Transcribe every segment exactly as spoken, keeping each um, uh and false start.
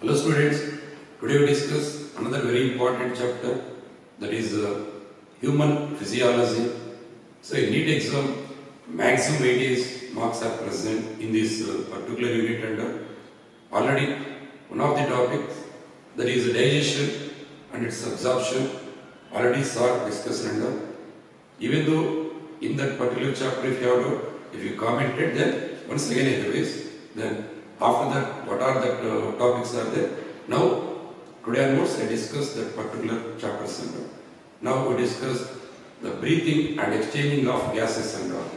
Hello students, today we discuss another very important chapter, that is uh, human physiology. So in NEET exam, maximum eighty marks are present in this uh, particular unit, and uh, already one of the topics, that is digestion and its absorption, already saw discussed, and uh, even though in that particular chapter if you have to, if you commented, then once again it is, then after that, what are the uh, topics are there? Now, today onwards I discuss that particular chapter center. Now we discuss the breathing and exchanging of gases and all.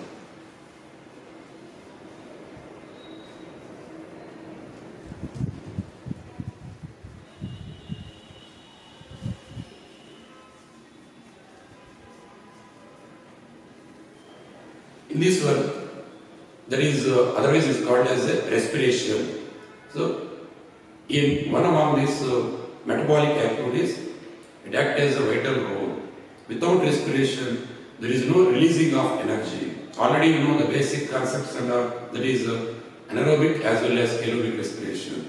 In this one, that is uh, otherwise is called as a respiration. So, in one among these uh, metabolic activities, it acts as a vital role. Without respiration, there is no releasing of energy. Already you know the basic concepts and all, that is uh, anaerobic as well as aerobic respiration.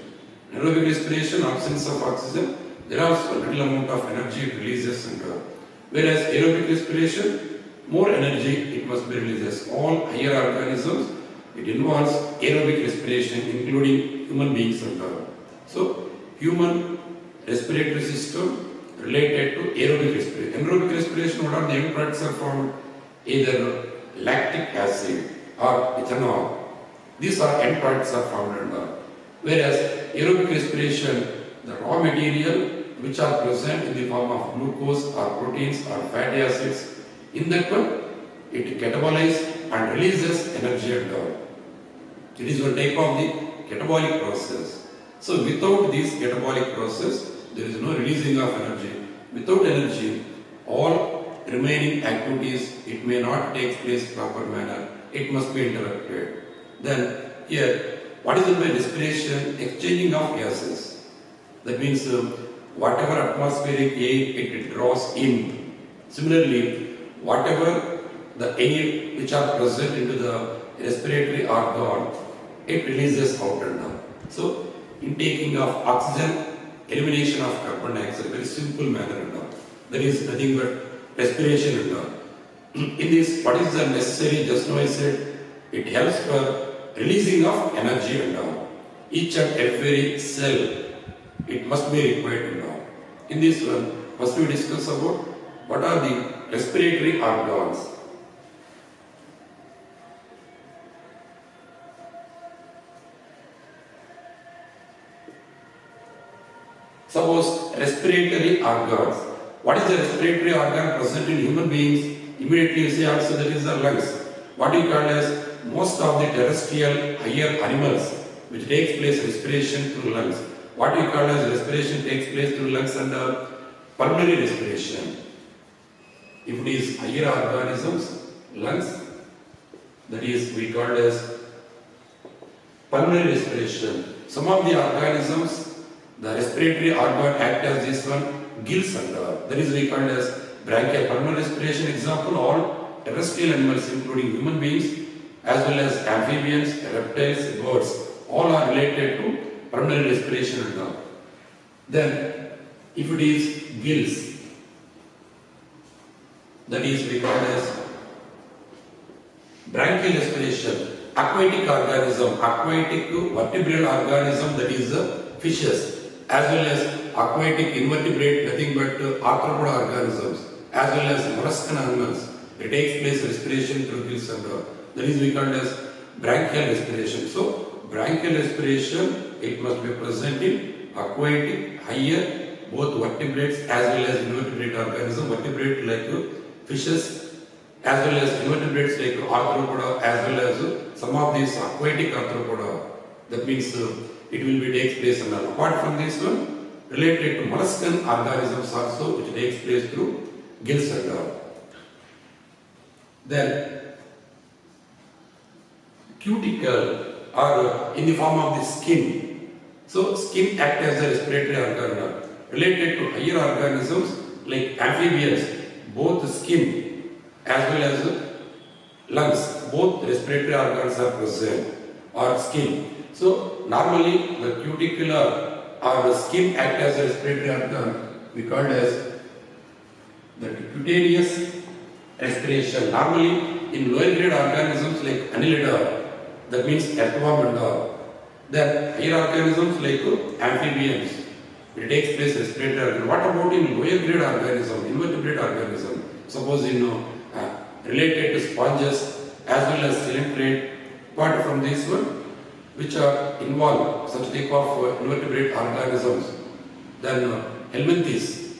Anaerobic respiration, absence of oxygen, there are also little amount of energy it releases and all. Whereas aerobic respiration, more energy it must be released. All higher organisms, it involves aerobic respiration, including human beings and all. So, human respiratory system related to aerobic respiration. Anaerobic respiration, what are the end products are formed? Either lactic acid or ethanol. These are end products are formed and all. Whereas aerobic respiration, the raw material which are present in the form of glucose or proteins or fatty acids, in that one, it catabolizes and releases energy and all. It is one type of the catabolic process. So without this catabolic process, there is no releasing of energy. Without energy, all remaining activities, it may not take place proper manner. It must be interrupted. Then here, what is it by respiration? Exchanging of gases. That means uh, whatever atmospheric air it draws in. Similarly, whatever the air which are present into the respiratory organ, it releases out and down. So, intaking of oxygen, elimination of carbon dioxide, very simple manner and all. There is nothing but respiration and all. In this, what is the necessary? Just now I said, it helps for releasing of energy and all. Each and every cell, it must be required and all. In this one, first we discuss about what are the respiratory organs. Suppose respiratory organs. What is the respiratory organ present in human beings? Immediately you say also that is the lungs. What you call as most of the terrestrial higher animals, which takes place respiration through lungs. What you call as respiration takes place through lungs under pulmonary respiration. If it is higher organisms, lungs, that is we call as pulmonary respiration. Some of the organisms, the respiratory organ act as this one, gills and all. That is we call as bronchial pulmonary respiration. Example, all terrestrial animals including human beings as well as amphibians, reptiles, birds, all are related to pulmonary respiration and all. Then if it is gills, that is we call as bronchial respiration. Aquatic organism, aquatic to vertebrate organism, that is the fishes, as well as aquatic invertebrate, nothing but arthropod organisms, as well as molluscan animals. It takes place respiration through gills and all. That is we call as bronchial respiration. So, bronchial respiration, it must be present in aquatic, higher, both vertebrates as well as invertebrate organisms, vertebrate like fishes, as well as invertebrates like arthropoda, as well as some of these aquatic arthropoda. That means uh, it will be takes place and all. Apart from this one, related to molluscan organisms also, which takes place through gills and all. Then, cuticle or in the form of the skin. So, skin acts as a respiratory organ. Related to higher organisms like amphibians, both skin as well as lungs, both respiratory organs are present, or skin. So, normally the cuticular or skin act as a respiratory organ, we call as the cutaneous respiration. Normally, in lower grade organisms like annelida, that means arthropoda, then higher organisms like amphibians, it takes place respiratory organ. What about in lower grade organism, invertebrate organism? Suppose you know uh, related to sponges as well as centipedes. Apart from this one, which are involved such type of uh, invertebrate organisms, then uh, helminthes,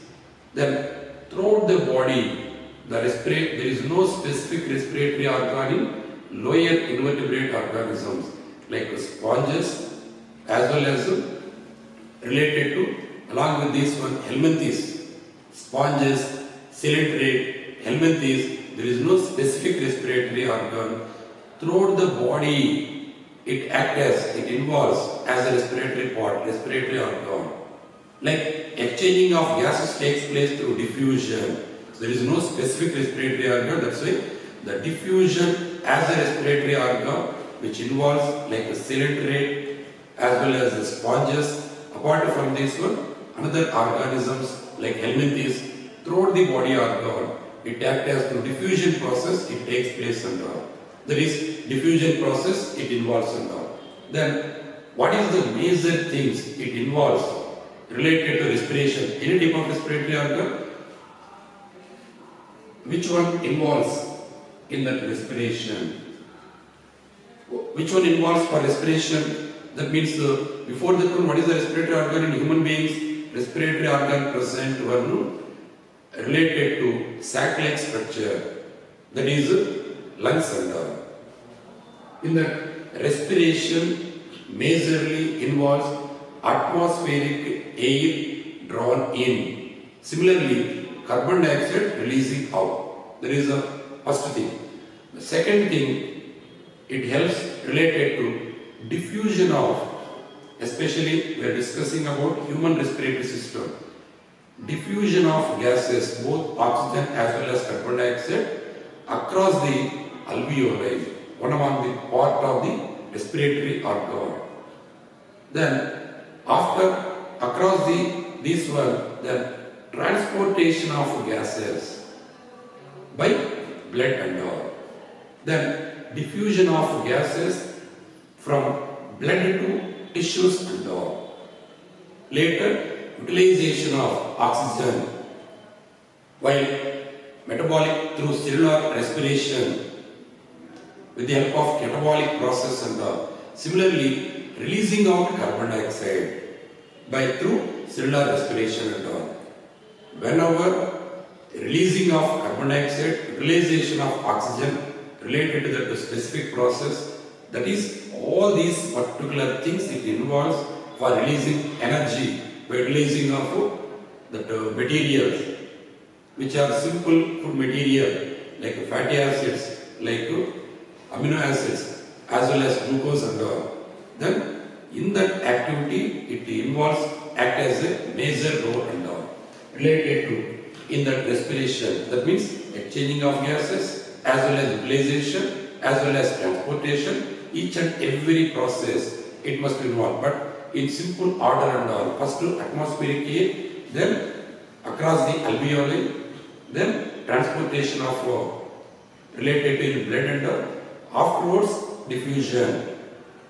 then throughout the body, the respirate there is no specific respiratory organ in lower invertebrate organisms like sponges as well as uh, related to, along with this one, helminthes, sponges, centipedes, helminthes, there is no specific respiratory organ. Throughout the body, it acts, it involves as a respiratory part, respiratory organ. Like exchanging of gases takes place through diffusion. So there is no specific respiratory organ, that's why the diffusion as a respiratory organ, which involves like a centipedes as well as the sponges. Apart from this one, another organisms like helminthes, throughout the body organ, it acts as through diffusion process, it takes place and all. There is diffusion process, it involves and all. Then, what is the major things it involves related to respiration? Any type of respiratory organ? Which one involves in that respiration? Which one involves for respiration? That means uh, before that one, what is the respiratory organ in human beings? Respiratory organ present were no, related to sac-like structure, that is uh, lungs and all. In that, respiration majorly involves atmospheric air drawn in. Similarly, carbon dioxide releasing out. There is a first thing. The second thing, it helps related to diffusion of, especially we are discussing about human respiratory system, diffusion of gases, both oxygen as well as carbon dioxide, across the alveoli, one among the part of the respiratory organ. Then after across the this one, then transportation of gases by blood and all. Then diffusion of gases from blood to tissues and all. Later, utilization of oxygen while metabolic through cellular respiration with the help of catabolic process and all. Similarly, releasing out carbon dioxide by through cellular respiration and all. Whenever releasing of carbon dioxide, utilization of oxygen related to the specific process, that is, all these particular things it involves for releasing energy by releasing of uh, that uh, materials which are simple food material like fatty acids, like uh, amino acids as well as glucose and all. Then in that activity it involves act as a major role and all related to in that respiration. That means exchanging of gases as well as utilization as well as transportation. Each and every process it must be involved, but in simple order and all. First to atmospheric air, then across the alveoli, then transportation of uh, related to blood and all. Afterwards, diffusion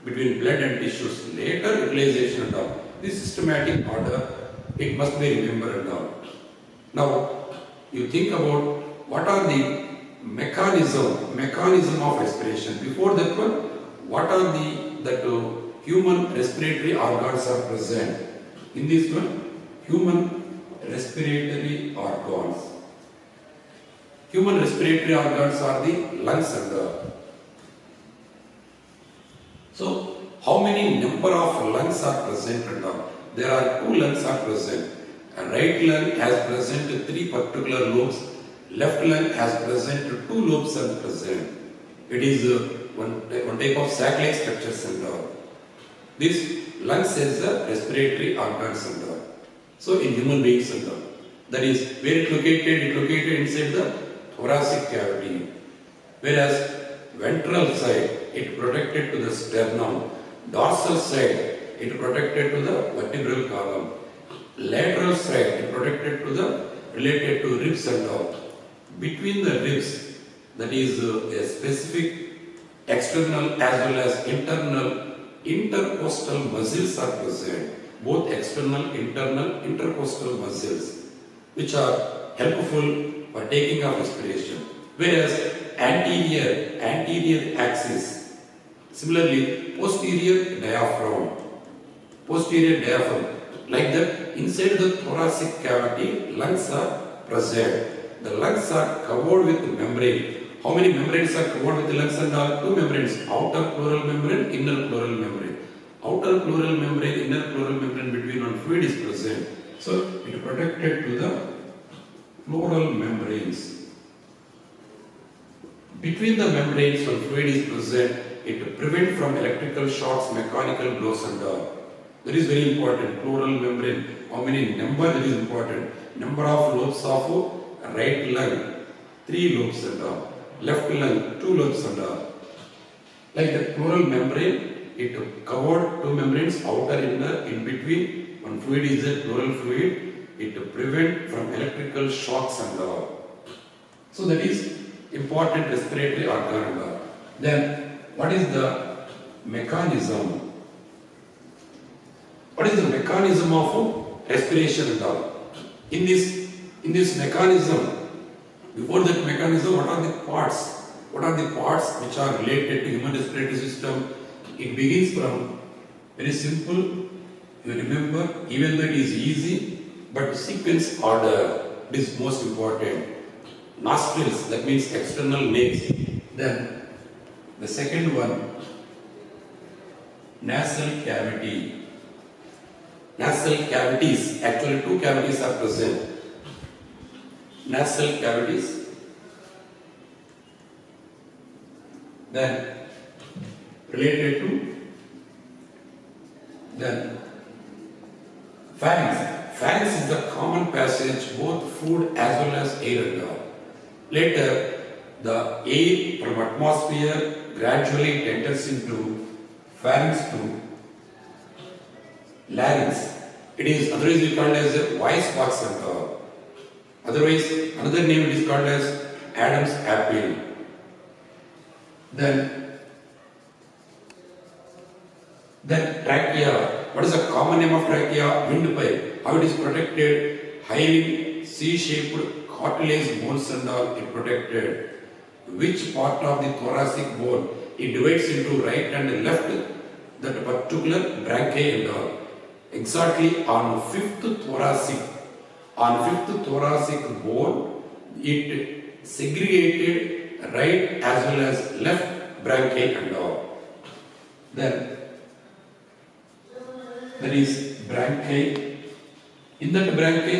between blood and tissues. Later, utilization and all. This systematic order it must be remembered and all. Now, you think about what are the mechanism mechanism of respiration. Before that one, what are the that uh, human respiratory organs are present? In this one, human respiratory organs. Human respiratory organs are the lungs and all. So, how many number of lungs are present and all? There are two lungs are present. A right lung has present three particular lobes. Left lung has present two lobes are present. It is uh, One, one type of sac-like structures and all. This lungs is the respiratory organs and all. So in human beings and all. That is, where it located, it located inside the thoracic cavity. Whereas ventral side, it protected to the sternum. Dorsal side, it protected to the vertebral column. Lateral side protected to the related to ribs and all. Between the ribs, that is a specific external as well as internal intercostal muscles are present. Both external, internal, intercostal muscles, which are helpful for taking of respiration. Whereas anterior, anterior axis. Similarly, posterior diaphragm. Posterior diaphragm. Like that, inside the thoracic cavity, lungs are present. The lungs are covered with membrane. How many membranes are covered with the lungs? And are two membranes, outer pleural membrane, inner pleural membrane. Outer pleural membrane, inner pleural membrane between on fluid is present. So, it protected to the pleural membranes. Between the membranes when fluid is present, it prevents from electrical shocks, mechanical blows and all. That is very important. Pleural membrane, how many number, that is important. Number of lobes of right lung, three lobes and all. Left lung, two lobes and all. Like the pleural membrane, it covered two membranes, outer, inner, in between. One fluid is a pleural fluid. It prevents from electrical shocks and all. So that is important respiratory organ and all. Then what is the mechanism? What is the mechanism of respiration and all? In this, in this mechanism, before that mechanism, what are the parts? What are the parts which are related to human respiratory system? It begins from very simple, you remember, even though it is easy, but sequence order is most important. Nostrils, that means external names. Then the second one, nasal cavity. Nasal cavities, actually two cavities are present. Nasal cavities. Then related to then fangs. Fangs is the common passage both food as well as air and all. Later the air from atmosphere gradually enters into pharynx to larynx. It is otherwise we called as a voice box and all. Otherwise another name it is called as Adam's apple. Then Then trachea, what is the common name of trachea? Windpipe. How it is protected? Hyaline, C-shaped cartilage bones and all it protected. Which part of the thoracic bone? It divides into right and left, that particular branchae and all. Exactly on fifth thoracic, on fifth thoracic bone, it segregated right as well as left branchae and all. Then there is branchae. In that branchae,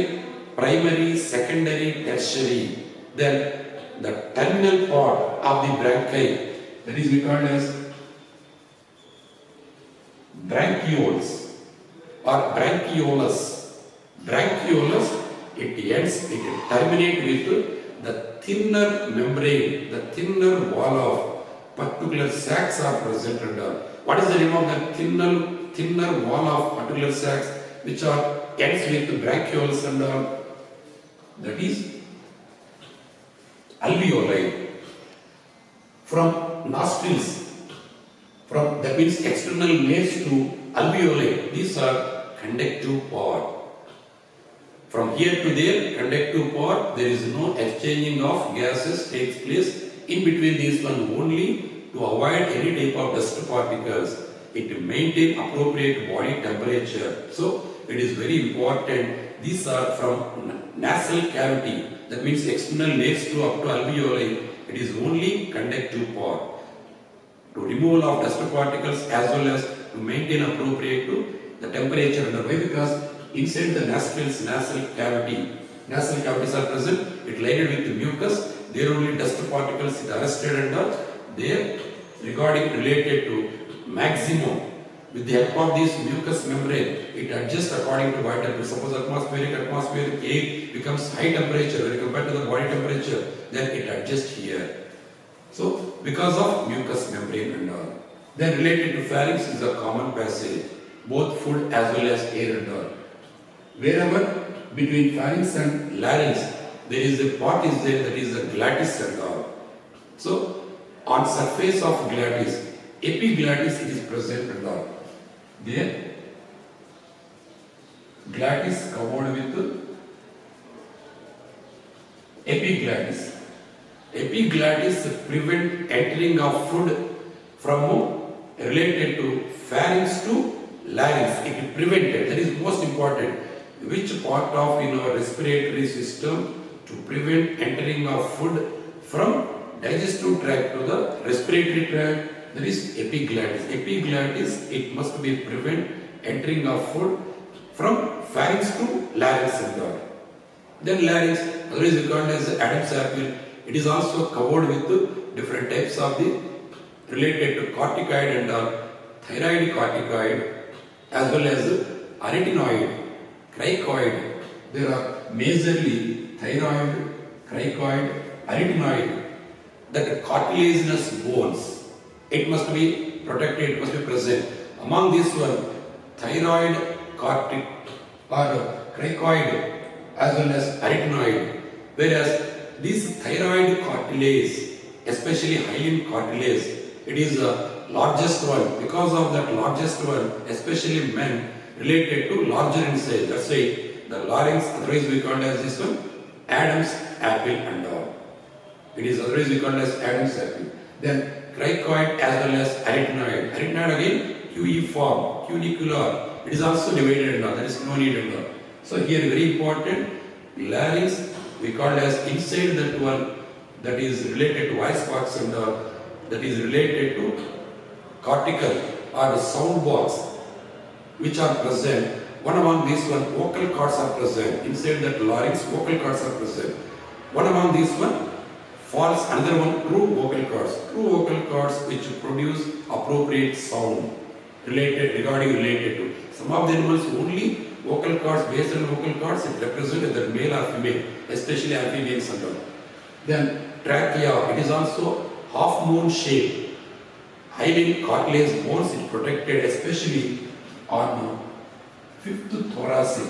primary, secondary, tertiary. Then the terminal part of the branchae, that is we call as branchioles or branchiolus. Branchiolus, it ends, it terminates with the thinner membrane, the thinner wall of particular sacs are present under. What is the name of that thinner? Thinner wall of particular sacs which are ends with branchioles and all, that is alveoli. From nostrils, from that means external nails to alveoli, these are conductive part. From here to there, conductive part, there is no exchanging of gases takes place in between these one only to avoid any type of dust particles. It maintain appropriate body temperature. So it is very important. These are from nasal cavity. That means external nails to up to alveoli. It is only conductive part. To removal of dust particles as well as to maintain appropriate to the temperature and the way, because inside the nostrils, nasal cavity, nasal cavities are present. It lined with the mucus. There only dust particles is arrested and all. There regarding related to maximum, with the help of this mucous membrane, it adjusts according to body temperature. Suppose atmospheric, atmospheric air becomes high temperature when compared to the body temperature, then it adjusts here. So, because of mucous membrane and all. Then related to pharynx is a common passage. both food as well as air and all. Wherever between pharynx and larynx there is a part is there, that is the glottis and all. So on surface of glottis, epiglottis is present and all. There glottis covered with epiglottis. Epiglottis prevent entering of food from related to pharynx to larynx. It prevented, that is most important. Which part of in our respiratory system to prevent entering of food from digestive tract to the respiratory tract? That is epiglottis. Epiglottis, it must be prevent entering of food from pharynx to larynx and all. Then larynx, otherwise called as Adam's apple, it is also covered with different types of the related to corticoid and uh, thyroid corticoid as well as arytenoid, cricoid. There are majorly thyroid, cricoid, arytenoid, that cartilaginous bones. It must be protected, it must be present. Among these one, thyroid, cortic or cricoid as well as arytenoid. Whereas this thyroid cartilage, especially hyaline cartilage, it is the largest one. Because of that largest one, especially men related to larger in size. That's why the larynx, otherwise we call as this one Adam's apple and all. It is otherwise we call as Adam's apple. Then cricoid as well as arytenoid. Arytenoid again cuneiform, cunicular. It is also divided and all. There is no need and all. So here very important, larynx we call as inside that one, that is related to voice box and all. That is related to cortical or sound box which are present. One among these one, vocal cords are present. Inside that larynx, vocal cords are present. One among these one, false, another one, true vocal cords. True vocal cords which produce appropriate sound related, regarding related to. Some of the animals only vocal cords, based on vocal cords, it represents either male or female, especially amphibians and all. Then trachea, it is also half moon shape, hyaline cartilage bones is protected, especially on fifth thoracic.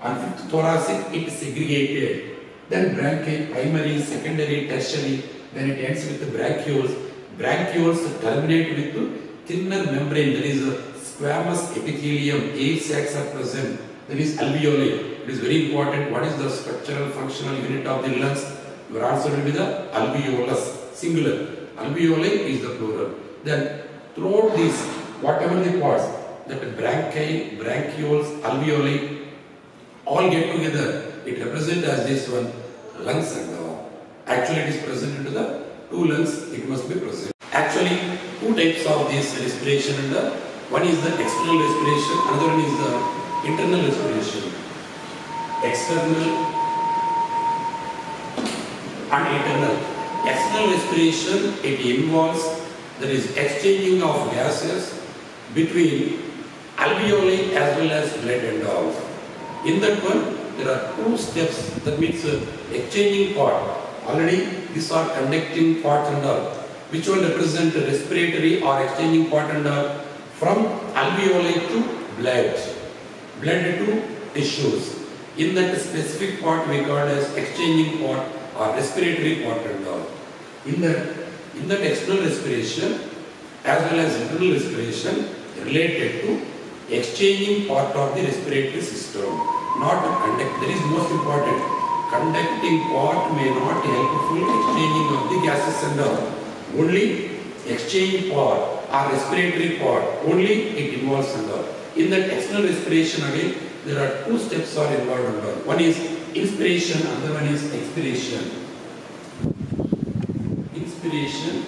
On fifth thoracic it is segregated. Then branchiae, primary, secondary, tertiary. Then it ends with the brachioles. Brachioles terminate with thinner membrane. There is a squamous epithelium. Eight sacs are present. There is alveoli. It is very important. What is the structural functional unit of the lungs? Your answer will be the alveolus, singular. Alveoli is the plural. Then throughout these, whatever the parts, that branchiae, branchioles, alveoli, all get together. It represents as this one, lungs and all. Actually, it is present into the two lungs. It must be present. Actually, two types of this respiration. And the one is the external respiration. Another one is the internal respiration. External and internal. External respiration, it involves, there is exchanging of gases between alveoli as well as blood and all. In that one, there are two steps, that means uh, exchanging part. Already these are connecting part and all. Which one represent respiratory or exchanging part and all? From alveoli to blood, blood to tissues. In that specific part we call as exchanging part or respiratory part and all. In that, in that external respiration as well as internal respiration related to exchanging part of the respiratory system, not conduct. That is most important. Conducting part may not help full exchanging of the gases and all. Only exchange part or respiratory part, only it involves and all. In that external respiration again, there are two steps are involved and all. One is inspiration, other one is expiration. Inspiration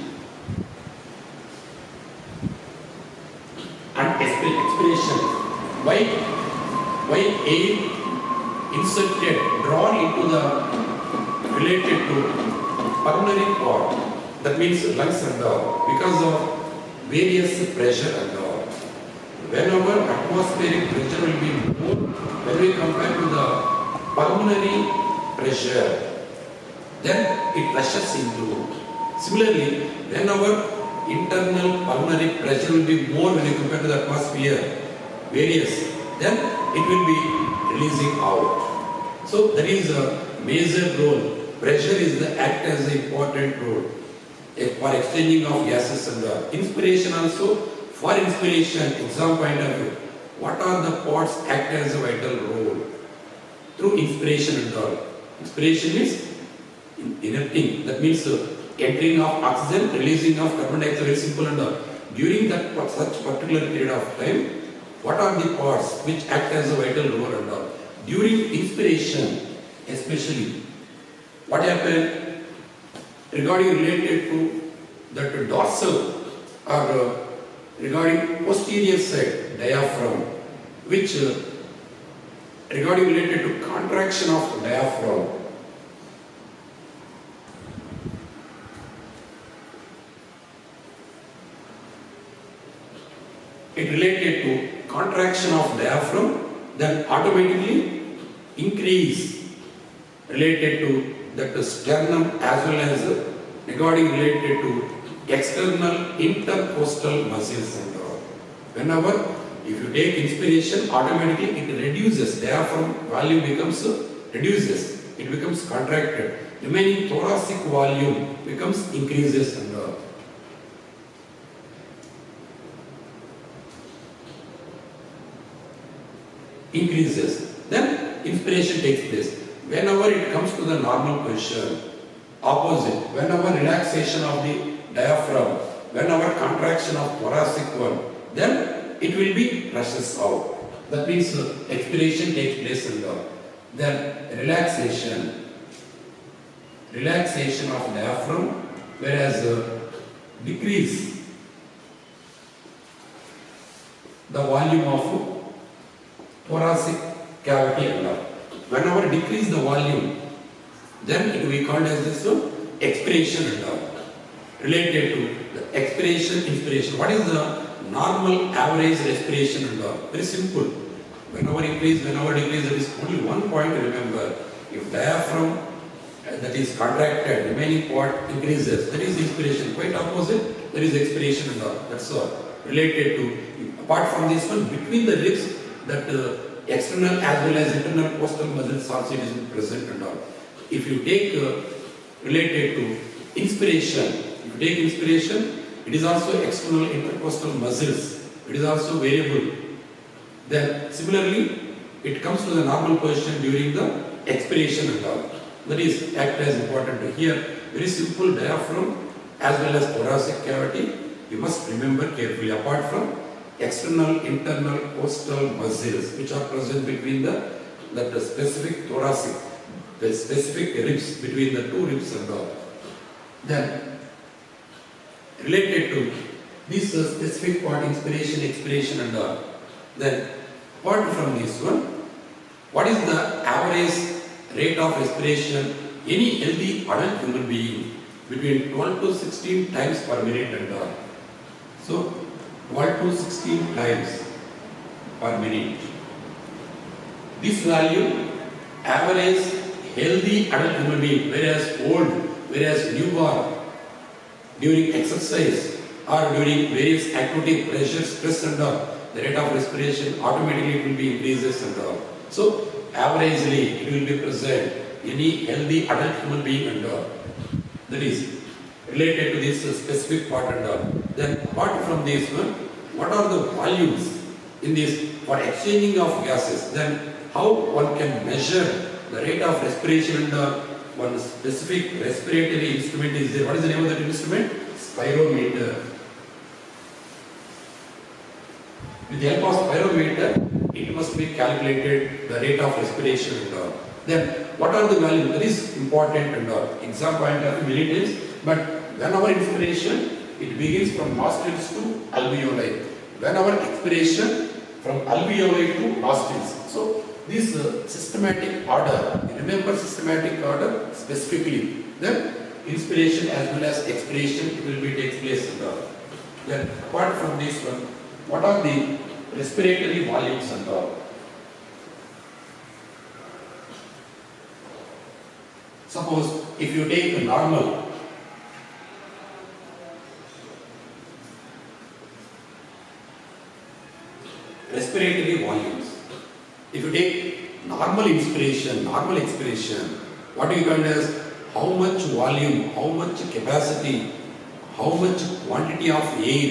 and expiration. Why? Why air inserted, drawn into the related to pulmonary cord, that means lungs and all, because of various pressure and all. Whenever atmospheric pressure will be more, when we compare to the pulmonary pressure, then it rushes into. Similarly, whenever internal pulmonary pressure will be more when you compare to the atmosphere various, then it will be releasing out. So that is a major role. Pressure is the act as an important role for exchanging of gases and the inspiration also. For inspiration, exam point of view, what are the pots act as a vital role through inspiration and all. Inspiration means innerting, that means entering of oxygen, releasing of carbon dioxide, very simple and all. During that such particular period of time, what are the parts which act as a vital role and all. During inspiration especially, what happened regarding related to that dorsal or uh, regarding posterior side, diaphragm, which uh, regarding related to contraction of diaphragm. It related to contraction of diaphragm, then automatically increase related to that sternum as well as regarding related to external intercostal muscles and all. Whenever if you take inspiration, automatically it reduces, diaphragm volume becomes reduces, it becomes contracted, remaining thoracic volume becomes increases and all. Increases, then inspiration takes place. Whenever it comes to the normal position, opposite, whenever relaxation of the diaphragm, whenever contraction of thoracic one, then it will be rushes out. That means expiration takes place and all. Then relaxation, relaxation of diaphragm, whereas decrease the volume of thoracic cavity and all. Whenever decrease the volume, then it will be called as this so expiration and all. Related to the expiration, inspiration. What is the normal average respiration and all? Very simple. Whenever increase, whenever decrease, there is only one point to remember. If diaphragm uh, that is contracted, remaining part increases. That is inspiration. Quite opposite, there is expiration and all. That's all. Related to, apart from this one, between the ribs, that uh, external as well as internal postal muscles also is present and all. If you take uh, related to inspiration, if you take inspiration, it is also external intercostal muscles. It is also variable. Then similarly, it comes to the normal position during the expiration and all. That is act as important here. Very simple diaphragm as well as thoracic cavity. You must remember carefully apart from external, internal, costal muscles which are present between the, that the specific thoracic, the specific ribs, between the two ribs and all. Then, related to this specific part, inspiration, expiration and all. Then, apart from this one, what is the average rate of respiration any healthy adult human being? Between twelve to sixteen times per minute and all. So, twelve to sixteen times per minute. This value average healthy adult human being, whereas old, whereas newborn, during exercise or during various activity, pressure, stress and all, the rate of respiration automatically will be increases and all. So averagely it will be present any healthy adult human being and all. That is related to this specific part and all. Then apart from this one, what are the volumes in this for exchanging of gases? Then how one can measure the rate of respiration and all. One specific respiratory instrument is there. What is the name of that instrument? Spirometer. With the help of spirometer, it must be calculated the rate of respiration and all. Then what are the values? That is important and all. Exam point of view is, but whenever inspiration, it begins from nostrils to alveoli. Whenever expiration, from alveoli to nostrils. So, this uh, systematic order, remember systematic order specifically. Then, inspiration as well as expiration it will be takes place and all. Then, apart from this one, what are the respiratory volumes and all? Suppose, if you take a normal respiratory volumes. If you take normal inspiration, normal expiration, what we call as how much volume, how much capacity, how much quantity of air,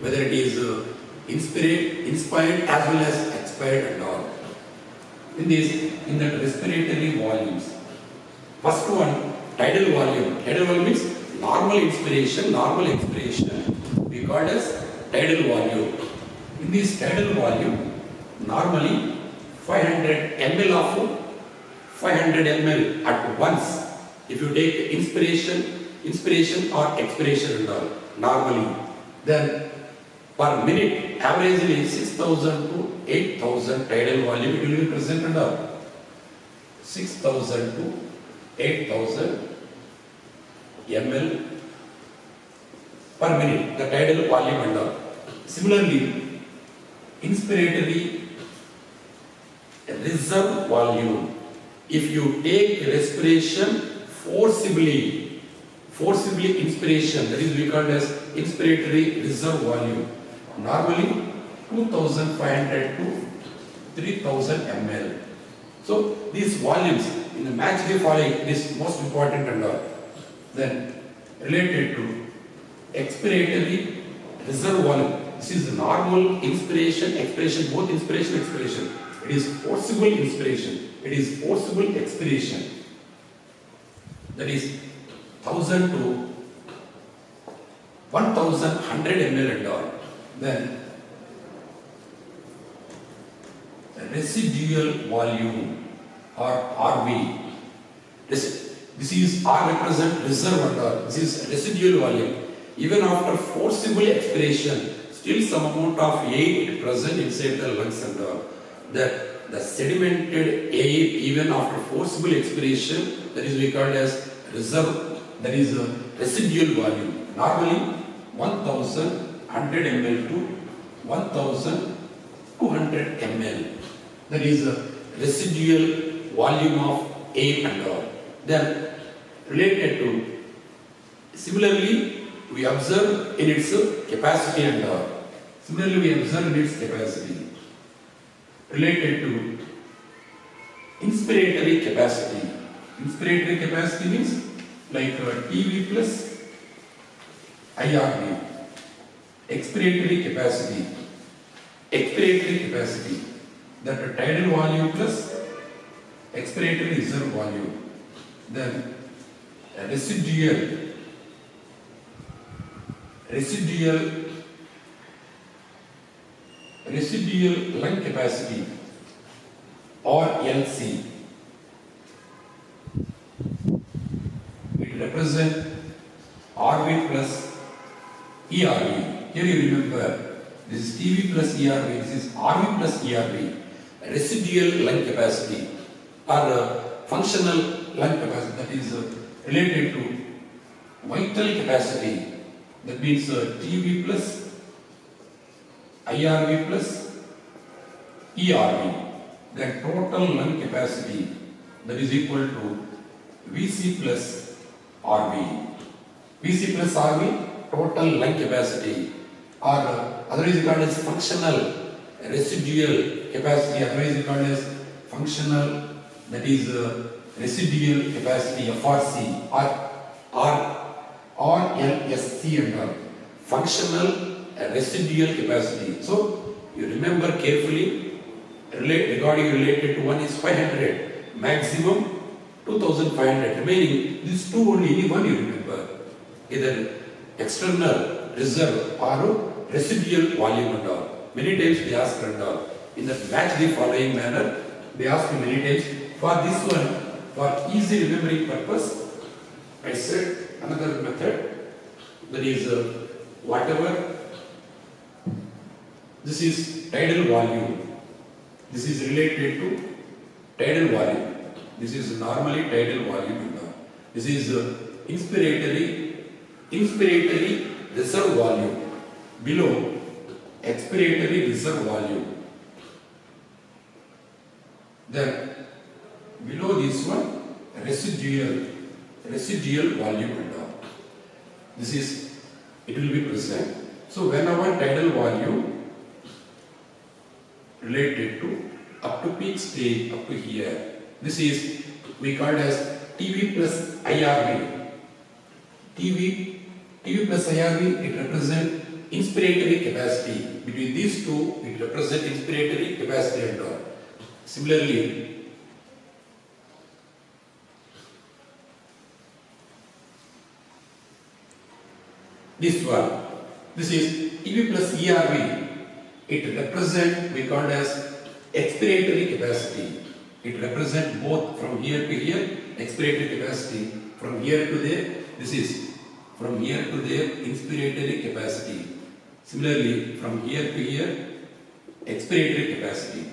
whether it is uh, inspired, inspired as well as expired and all. In this, in that respiratory volumes. First one, tidal volume. Tidal volume means normal inspiration, normal expiration. We call it as tidal volume. In this tidal volume, normally five hundred milliliters of five hundred milliliters at once. If you take inspiration, inspiration or expiration and all, normally, then per minute, averagely six thousand to eight thousand tidal volume it will be present and all. six thousand to eight thousand milliliters per minute, the tidal volume and all. Similarly, inspiratory reserve volume. If you take respiration forcibly, forcibly inspiration, that is we call as inspiratory reserve volume. Normally two thousand five hundred to three thousand milliliters. So these volumes in the match the following is most important and all. Then related to expiratory reserve volume. This is normal inspiration, expiration, both inspiration, expiration. It is forcible inspiration. It is forcible expiration. That is one thousand to one thousand one hundred milliliters and all. Then residual volume or R V. This, this is R represent reserve and all. This is residual volume. Even after forcible expiration, still some amount of air present inside the lungs and all. The, the sedimented air even after forcible expiration, that is we call as reserve, that is a residual volume. Normally one thousand one hundred milliliters to one thousand two hundred ml, that is a residual volume of air and all. Then related to, similarly we observe in its capacity and all. Similarly we observe in its capacity. Related to inspiratory capacity. Inspiratory capacity means like T V plus I R V. Expiratory capacity. Expiratory capacity. That tidal volume plus expiratory reserve volume. Then residual. Residual. Residual lung capacity or L C. It represents R V plus E R V. Here you remember this is T V plus E R V, this is R V plus E R V. Residual lung capacity or uh, functional lung capacity, that is uh, related to vital capacity, that means uh, T V plus I R V plus E R V, the total lung capacity, that is equal to V C plus R V. V C plus R V, total lung capacity, or otherwise called as functional residual capacity, otherwise called as functional, that is uh, residual capacity, F R C, or, or, or L S C and all. Functional a residual capacity. So you remember carefully relate, regarding related to one is five hundred maximum two thousand five hundred remaining, these two only, any one you remember, either external reserve or residual volume and all. Many times they ask and all in the match the following manner, they ask me many times. For this one, for easy remembering purpose, I said another method, that is uh, whatever. This is tidal volume. This is related to tidal volume. This is normally tidal volume. This is uh, inspiratory, inspiratory reserve volume. Below expiratory reserve volume. Then below this one residual, residual volume. This is it will be present. So whenever tidal volume related to up to peak stage, up to here. This is, we call it as T V plus I R V. T V, T V plus I R V, it represents inspiratory capacity. Between these two, it represents inspiratory capacity and all. Similarly, this one, this is T V plus E R V, it represents, we call it as expiratory capacity. It represents both from here to here, expiratory capacity, from here to there, this is from here to there, inspiratory capacity. Similarly, from here to here, expiratory capacity.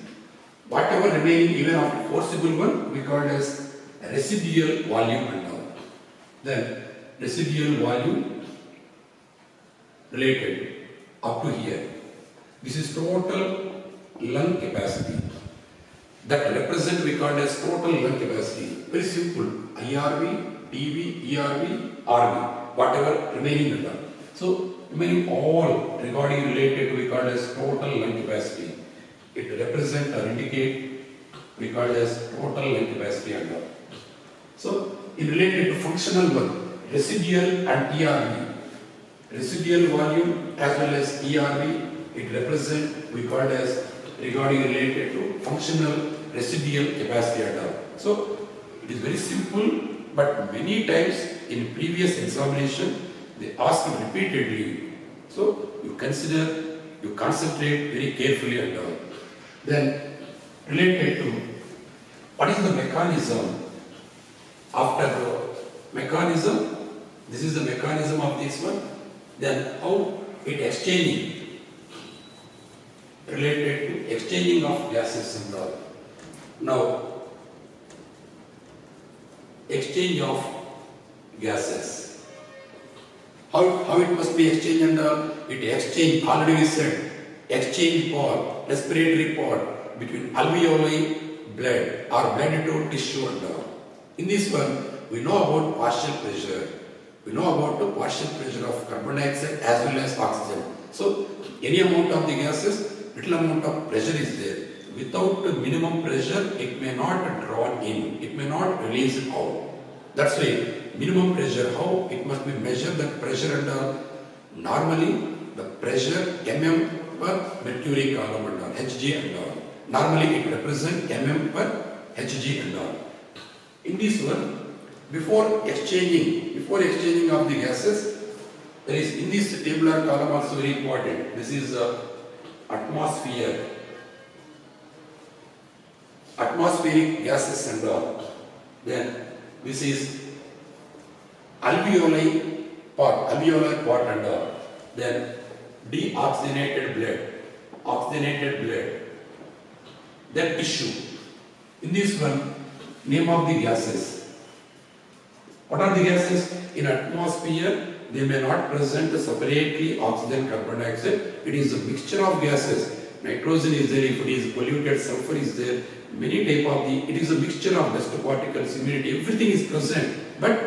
Whatever remaining even after forcible one, we call it as residual volume and all. Then residual volume related up to here. This is total lung capacity. That represent we call as total lung capacity. Very simple. I R V, T V, E R V, R V, whatever remaining and all. So remaining all regarding related to we call as total lung capacity. It represent or indicate we call as total lung capacity and all. So in related to functional one, residual and E R V. Residual volume as well as E R V, it represent we call as regarding related to functional residual capacity at all. So it is very simple, but many times in previous examination they ask you repeatedly. So you consider, you concentrate very carefully at all. Then related to what is the mechanism after the mechanism, this is the mechanism of this one, then how it exchanging. Related to exchanging of gases and all. Now, exchange of gases. How, how it must be exchanged and all? It exchange, already we said, exchange pod, respiratory pod between alveoli, blood or blood to tissue and all. In this one, we know about partial pressure. We know about the partial pressure of carbon dioxide as well as oxygen. So, any amount of the gases, little amount of pressure is there. Without the minimum pressure, it may not draw in, it may not release it out. That's why minimum pressure, how it must be measured, that pressure and all. Normally, the pressure mm per mercury column and all, Hg and all. Normally, it represents mm per Hg and all. In this one, before exchanging, before exchanging of the gases, there is in this tabular column also very important. This is uh, atmosphere, atmospheric gases and all. Then this is alveoli part, alveolar part and all. Then deoxygenated blood, oxygenated blood, then tissue. In this one, name of the gases. What are the gases? In atmosphere, they may not present separately oxygen, carbon dioxide. It is a mixture of gases. Nitrogen is there, if it is polluted, sulfur is there, many type of the, it is a mixture of dust particles, humidity, everything is present. But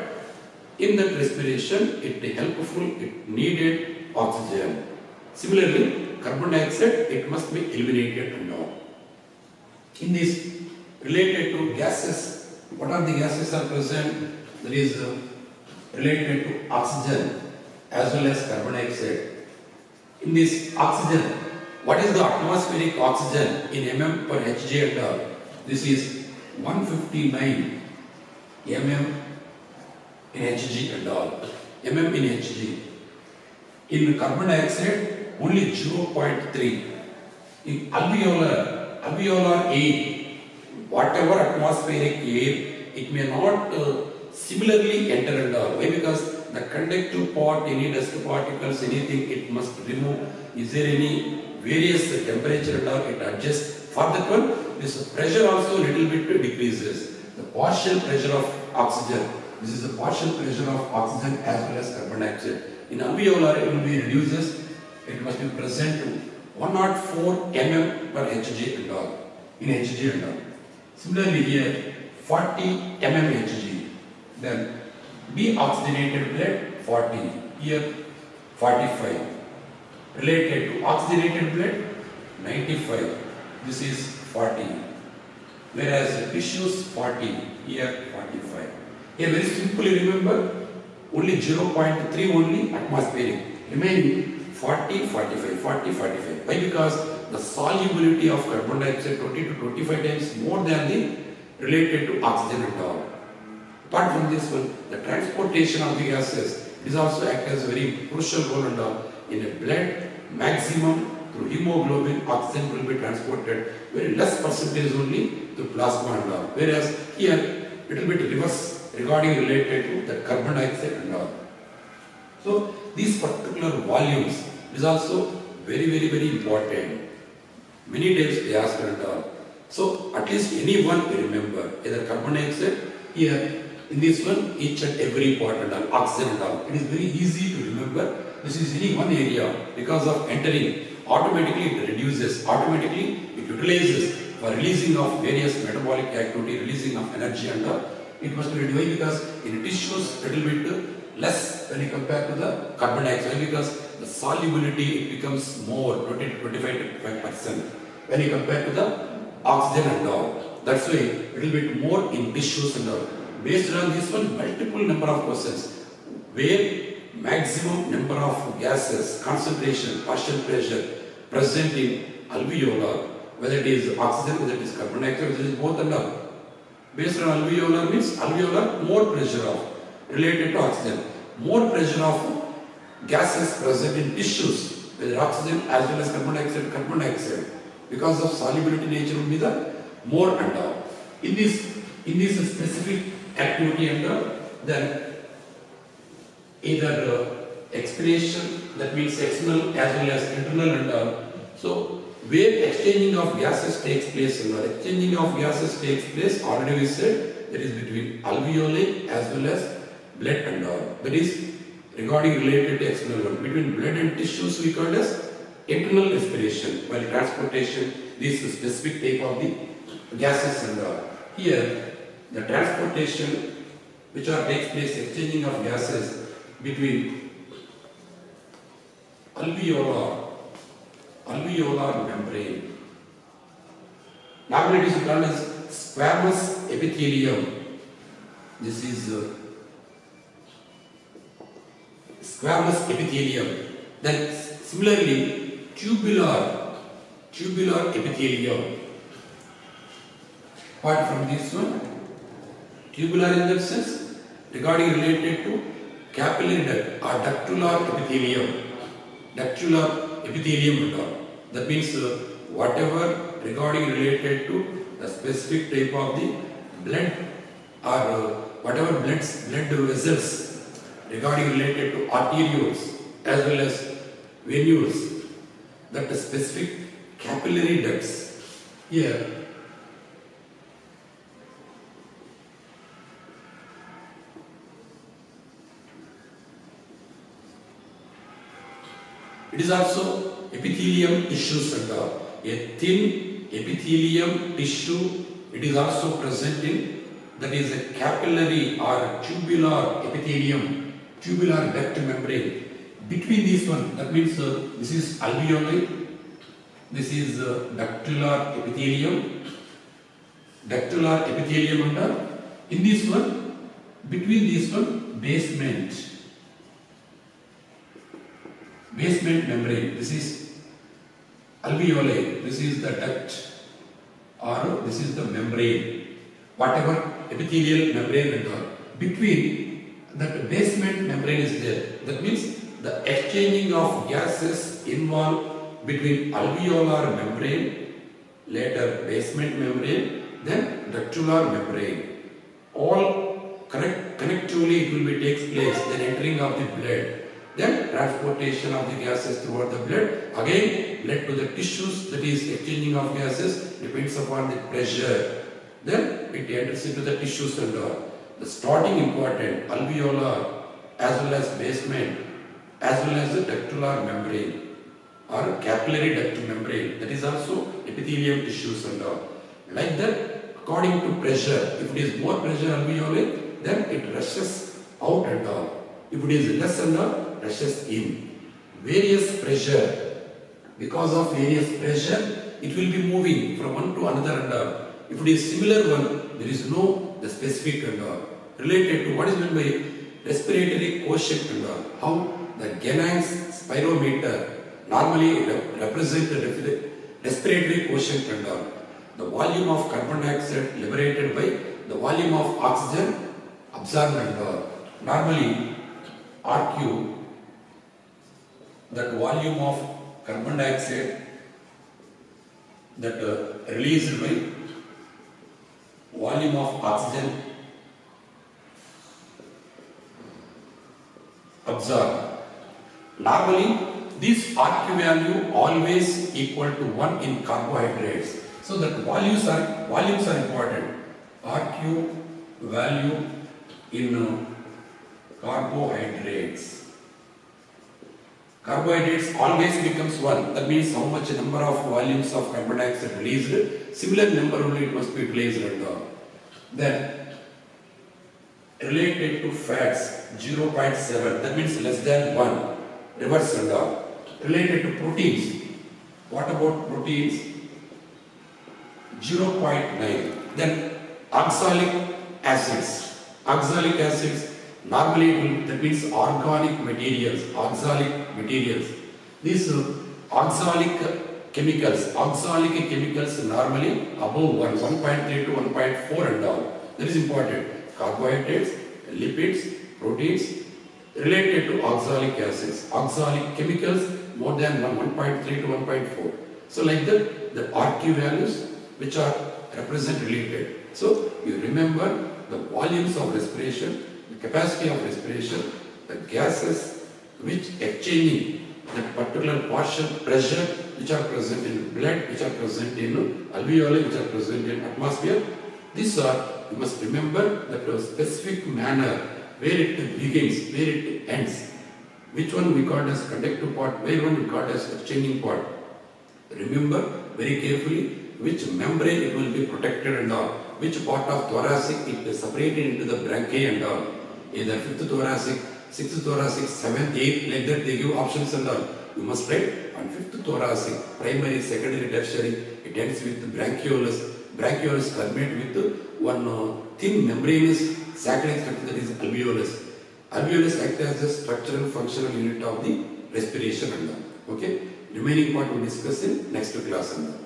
in that respiration, it is helpful, it needed oxygen. Similarly, carbon dioxide, it must be eliminated now. In this, related to gases, what are the gases are present? There is a related to oxygen as well as carbon dioxide. In this oxygen, what is the atmospheric oxygen in mm per Hg and all? This is one fifty-nine mm in Hg and all. Mm in Hg. In carbon dioxide, only zero point three. In alveolar, alveolar air, whatever atmospheric air, it may not uh, similarly enter and all. Why? Because the conductive part, any dust particles, anything it must remove. Is there any various temperature and all, it adjusts. For that one, this pressure also little bit decreases. The partial pressure of oxygen. This is the partial pressure of oxygen as well as carbon dioxide. In alveolar, it will be reduces. It must be present to one hundred four mm per Hg and all. In Hg and all. Similarly here, forty mm Hg. Then deoxygenated blood forty, here forty-five. Related to oxygenated blood ninety-five. this is forty. Whereas tissues forty, here forty-five. Here very simply remember, only zero point three only atmospheric. Remaining forty, forty-five, forty, forty-five. Why? Because the solubility of carbon dioxide twenty to twenty-five times more than the related to oxygen and all. Apart from this one, the transportation of the gases is also act as a very crucial role and all. In a blood, maximum through hemoglobin, oxygen will be transported, very less percentage only through plasma and all. Whereas here, little bit reverse regarding related to the carbon dioxide and all. So these particular volumes is also very, very, very important. Many times they ask and all. So at least anyone will remember either carbon dioxide here in this one, each and every part and all, oxygen and all. It is very easy to remember. This is any one area because of entering automatically it reduces, automatically it utilizes for releasing of various metabolic activity, releasing of energy and all. It must be reduced because in tissues little bit less when you compare to the carbon dioxide because the solubility it becomes more twenty to twenty-five percent when you compare to the oxygen and all. That's why little bit more in tissues and all. Based on this one multiple number of questions where maximum number of gases, concentration, partial pressure present in alveolar, whether it is oxygen, whether it is carbon dioxide, whether it is both and all. Based on alveolar means alveolar more pressure of related to oxygen, more pressure of gases present in tissues, whether oxygen as well as carbon dioxide, carbon dioxide because of solubility nature will be the more and all. In this, in this specific activity and all, then either uh, expiration, that means external as well as internal and all. So where exchanging of gases takes place and all, exchanging of gases takes place already we said that is between alveoli as well as blood and all. That is regarding related to external one. Between blood and tissues we call as internal respiration while transportation this is specific type of the gases and all. Here the transportation which are takes place exchanging of gases between alveolar, alveolar membrane. Normally it is called as squamous epithelium. This is uh, squamous epithelium. Then similarly tubular, tubular epithelium. Apart from this one, tubular in that sense regarding related to capillary duct or ductular epithelium, ductular epithelium and all. That means uh, whatever regarding related to the specific type of the blood or uh, whatever blood, blood vessels regarding related to arterioles as well as venules, that specific capillary ducts here. It is also epithelium tissues and all. A thin epithelium tissue, it is also present in, that is a capillary or tubular epithelium, tubular duct membrane. Between these one, that means uh, this is alveoli, this is uh, ductular epithelium, ductular epithelium and all. In this one, between these one, basement. Basement membrane, this is alveoli, this is the duct or this is the membrane, whatever epithelial membrane and all. Between that basement membrane is there, that means the exchanging of gases involved between alveolar membrane, later basement membrane, then ductular membrane. All connect, connectively it will be takes place, then entering of the blood. Then transportation of the gases throughout the blood, again blood to the tissues, that is exchanging of gases depends upon the pressure. Then it enters into the tissues and all. The starting important alveolar as well as basement as well as the ductular membrane or capillary duct membrane, that is also epithelium tissues and all. Like that according to pressure, if it is more pressure alveoli then it rushes out and all. If it is less and all, rushes in. Various pressure, because of various pressure it will be moving from one to another and all. If it is similar one, there is no the specific and all. Related to what is meant by respiratory quotient and all. How the Gannang's spirometer normally rep represents the respiratory quotient and all. The volume of carbon dioxide liberated by the volume of oxygen absorbed and all. Normally, R Q, that volume of carbon dioxide that uh, released by volume of oxygen absorbed. Normally, this R Q value always equal to one in carbohydrates. So that values are volumes are important. R Q value in uh, carbohydrates. Carbohydrates always becomes one. That means how much number of volumes of carbon dioxide released, similar number only it must be released and all. Then related to fats zero point seven, that means less than one, reverse and all. Related to proteins, what about proteins? zero point nine. Then oxalic acids, oxalic acids. Normally, that means organic materials, oxalic materials. These oxalic chemicals, oxalic chemicals normally above one, one point three to one point four and all. That is important. Carbohydrates, lipids, proteins related to oxalic acids. Oxalic chemicals more than one, one point three to one point four. So like that, the R Q values which are represent related. So you remember the volumes of respiration, capacity of respiration, the gases which exchanging that particular partial pressure which are present in blood, which are present in alveoli, which are present in atmosphere. These are, you must remember that a specific manner where it begins, where it ends. Which one we call as conductive part, where one we call as exchanging part. Remember very carefully which membrane it will be protected and all. Which part of thoracic it is separated into the branchiae and all. Either fifth thoracic, sixth thoracic, seventh, eighth, like that they give options and all. You must write on fifth thoracic, primary, secondary, tertiary, it ends with bronchiolus. Bronchiolus terminate with one uh, thin membranous saccharine structure, that is alveolus. Alveolus acts as the structural functional unit of the respiration and all. Okay, remaining part we will discuss in next class and all.